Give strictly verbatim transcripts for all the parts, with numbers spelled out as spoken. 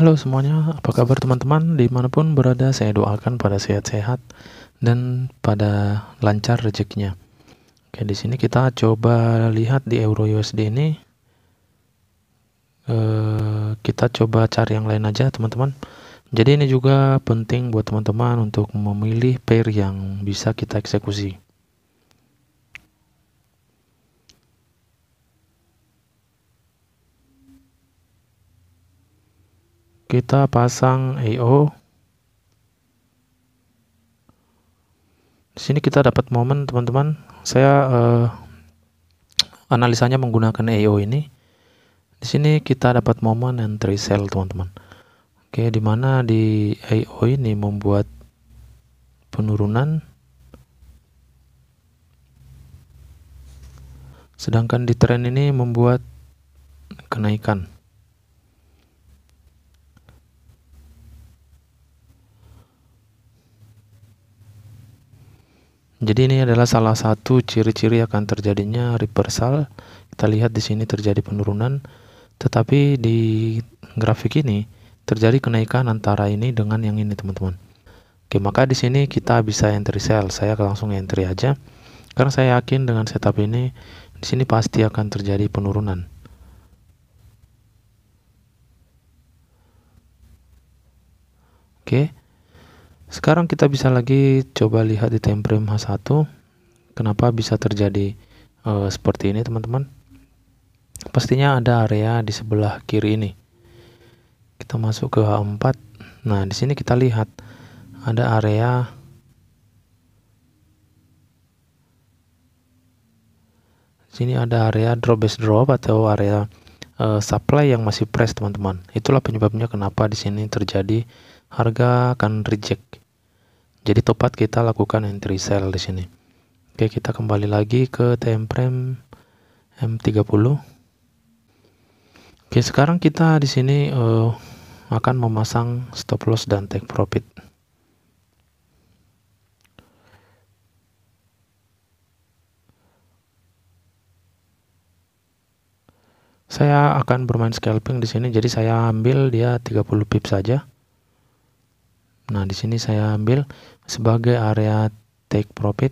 Halo semuanya, apa kabar teman-teman? Dimanapun berada, saya doakan pada sehat-sehat dan pada lancar rezekinya. Oke, di sini kita coba lihat di euro U S D ini. E, kita coba cari yang lain aja, teman-teman. Jadi ini juga penting buat teman-teman untuk memilih pair yang bisa kita eksekusi. Kita pasang A O. Di sini kita dapat momen, teman-teman. Saya eh, analisanya menggunakan A O ini. Di sini kita dapat momen dan three sell, teman-teman. Oke, dimana di A O ini membuat penurunan, sedangkan di tren ini membuat kenaikan. Jadi ini adalah salah satu ciri-ciri akan terjadinya reversal. Kita lihat di sini terjadi penurunan, tetapi di grafik ini terjadi kenaikan antara ini dengan yang ini, teman-teman. Oke, maka di sini kita bisa entry sell. Saya langsung entry aja, karena saya yakin dengan setup ini di sini pasti akan terjadi penurunan. Oke. Sekarang kita bisa lagi coba lihat di time frame H satu, kenapa bisa terjadi e, seperti ini, teman-teman. Pastinya ada area di sebelah kiri ini. Kita masuk ke H empat. Nah, di sini kita lihat ada area di sini ada area drop base drop atau area e, supply yang masih press, teman-teman. Itulah penyebabnya kenapa di sini terjadi harga akan reject. Jadi tepat kita lakukan entry sell di sini. Oke, kita kembali lagi ke time frame M tiga puluh. Oke, sekarang kita di sini uh, akan memasang stop loss dan take profit. Saya akan bermain scalping di sini, jadi saya ambil dia tiga puluh pips saja. Nah, di sini saya ambil sebagai area take profit.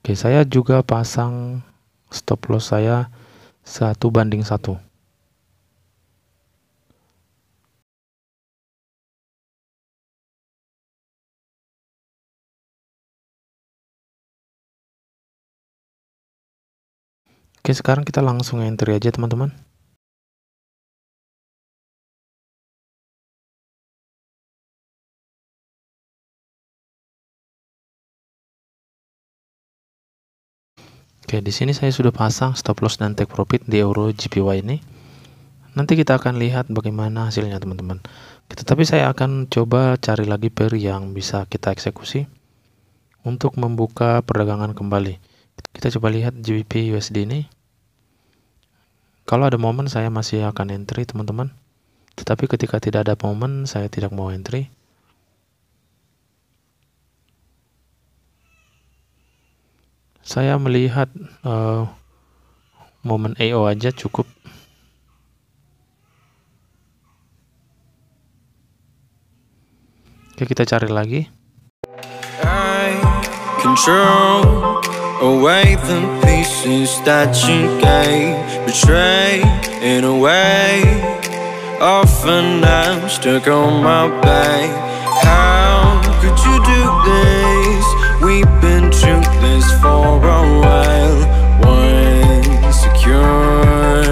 Oke, saya juga pasang stop loss saya satu banding satu. Oke, sekarang kita langsung entry aja, teman-teman. Oke, di sini saya sudah pasang stop loss dan take profit di euro J P Y ini. Nanti kita akan lihat bagaimana hasilnya, teman-teman. Tetapi saya akan coba cari lagi pair yang bisa kita eksekusi untuk membuka perdagangan kembali. Kita coba lihat G B P U S D ini. Kalau ada momen saya masih akan entry, teman-teman. Tetapi ketika tidak ada momen saya tidak mau entry. Saya melihat uh, momen A O aja cukup. Oke, kita cari lagi. I control away the pieces that you gave, betray in a way, often I'm stuck on my back. How could you do this? We've been truthless for a while. Once secure,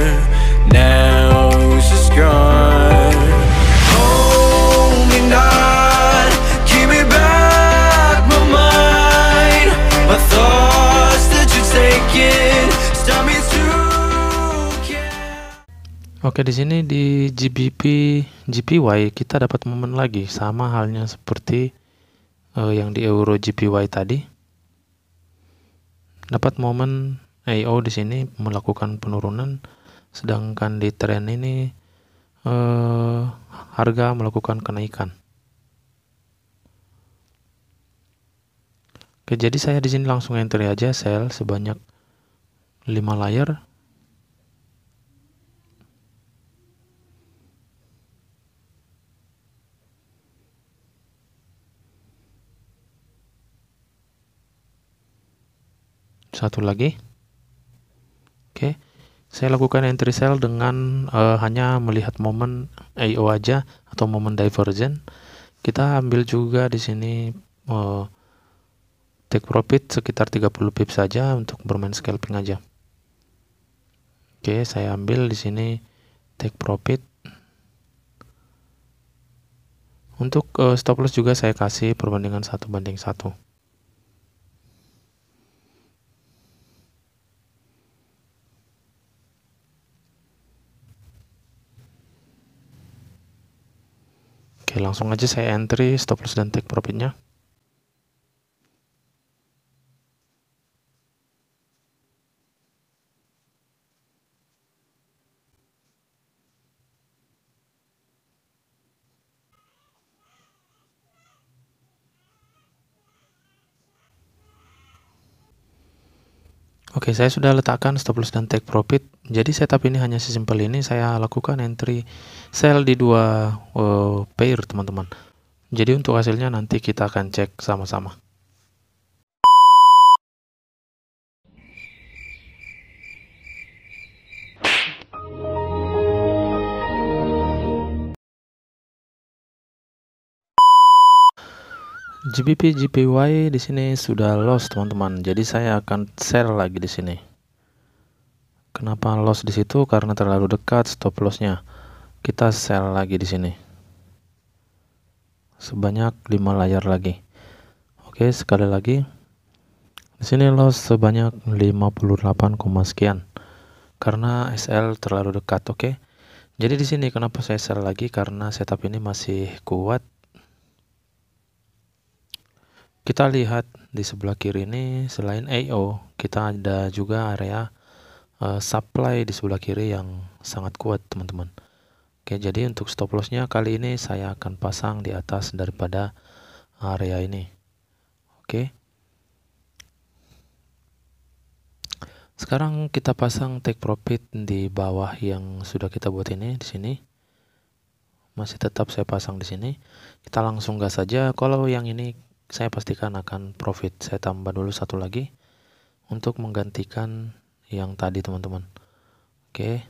now she's gone. Hold me not, give me back my mind, my thoughts that you take it, stop me through. Oke, di sini di G B P J P Y kita dapat momen lagi, sama halnya seperti Uh, yang di euro J P Y tadi. Dapat momen A O di sini melakukan penurunan, sedangkan di tren ini uh, harga melakukan kenaikan. Oke, jadi saya di sini langsung entry aja, sell sebanyak lima layar. satu lagi. Oke, saya lakukan entry sell dengan uh, hanya melihat momen A O aja atau momen divergent. Kita ambil juga di sini uh, take profit sekitar tiga puluh pips saja untuk bermain scalping aja. Oke, saya ambil di sini take profit. Untuk uh, stop loss juga saya kasih perbandingan satu banding satu. Oke, langsung aja saya entry stop loss dan take profitnya. Oke, saya sudah letakkan stop loss dan take profit. Jadi setup ini hanya sesimpel ini. Saya lakukan entry sell di dua uh, pair, teman-teman. Jadi untuk hasilnya nanti kita akan cek sama-sama. G B P J P Y di sini sudah loss, teman-teman. Jadi saya akan sell lagi di sini. Kenapa loss di situ? Karena terlalu dekat stop lossnya. Kita sell lagi di sini. Sebanyak lima layar lagi. Oke, sekali lagi. Di sini loss sebanyak lima puluh delapan, sekian. Karena S L terlalu dekat, oke. Jadi di sini kenapa saya sell lagi? Karena setup ini masih kuat. Kita lihat di sebelah kiri ini, selain A O, kita ada juga area uh, supply di sebelah kiri yang sangat kuat, teman-teman. Oke, jadi untuk stop lossnya kali ini saya akan pasang di atas daripada area ini. Oke. Sekarang kita pasang take profit di bawah yang sudah kita buat ini, di sini. Masih tetap saya pasang di sini. Kita langsung gas saja. Kalau yang ini saya pastikan akan profit. Saya tambah dulu satu lagi untuk menggantikan yang tadi, teman-teman. Oke.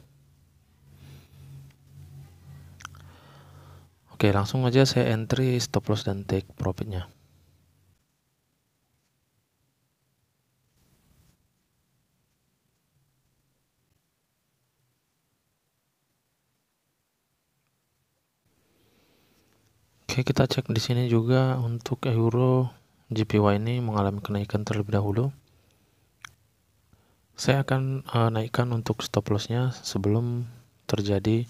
Oke, langsung aja saya entry stop loss dan take profitnya. Oke, kita cek di sini juga untuk euro J P Y ini mengalami kenaikan terlebih dahulu. Saya akan uh, naikkan untuk stop lossnya sebelum terjadi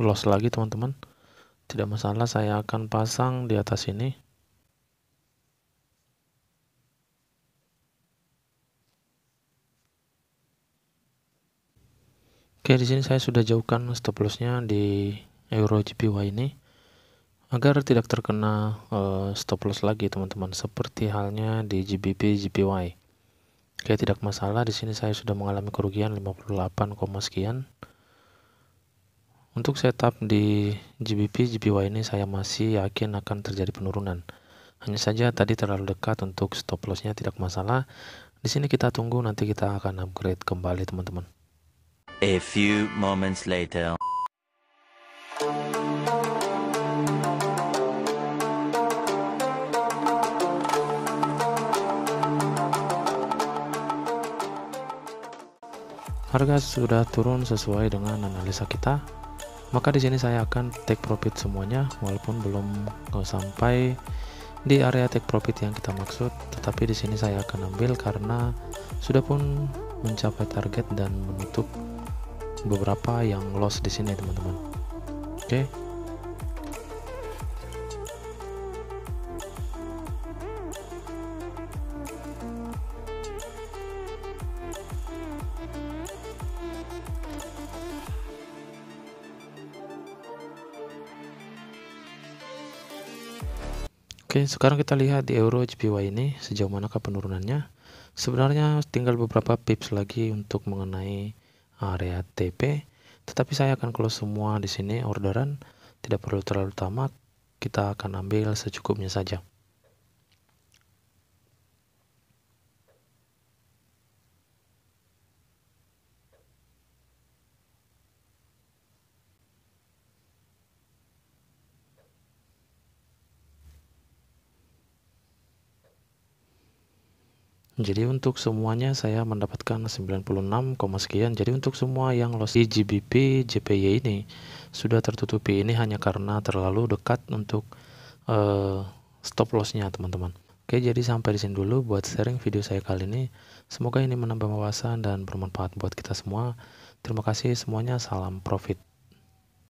loss lagi, teman-teman. Tidak masalah, saya akan pasang di atas ini. Oke, di sini saya sudah jauhkan stop lossnya di euro J P Y ini, agar tidak terkena uh, stop loss lagi, teman-teman, seperti halnya di G B P J P Y. Oke, tidak masalah, di sini saya sudah mengalami kerugian lima puluh delapan, sekian. Untuk setup di G B P J P Y ini saya masih yakin akan terjadi penurunan. Hanya saja tadi terlalu dekat untuk stop lossnya, tidak masalah. Di sini kita tunggu, nanti kita akan upgrade kembali, teman-teman. A few moments later. Harga sudah turun sesuai dengan analisa kita, maka di sini saya akan take profit semuanya, walaupun belum sampai di area take profit yang kita maksud, tetapi di sini saya akan ambil karena sudah pun mencapai target dan menutup beberapa yang loss di sini, teman-teman. Oke. Oke, sekarang kita lihat di euro J P Y ini sejauh manakah penurunannya. Sebenarnya tinggal beberapa pips lagi untuk mengenai area T P, tetapi saya akan close semua di sini orderan, tidak perlu terlalu tamak, kita akan ambil secukupnya saja. Jadi untuk semuanya saya mendapatkan sembilan puluh enam, sekian. Jadi untuk semua yang loss di G B P J P Y ini sudah tertutupi, ini hanya karena terlalu dekat untuk uh, stop lossnya, teman-teman. Oke, jadi sampai di sini dulu buat sharing video saya kali ini. Semoga ini menambah wawasan dan bermanfaat buat kita semua. Terima kasih semuanya, salam profit.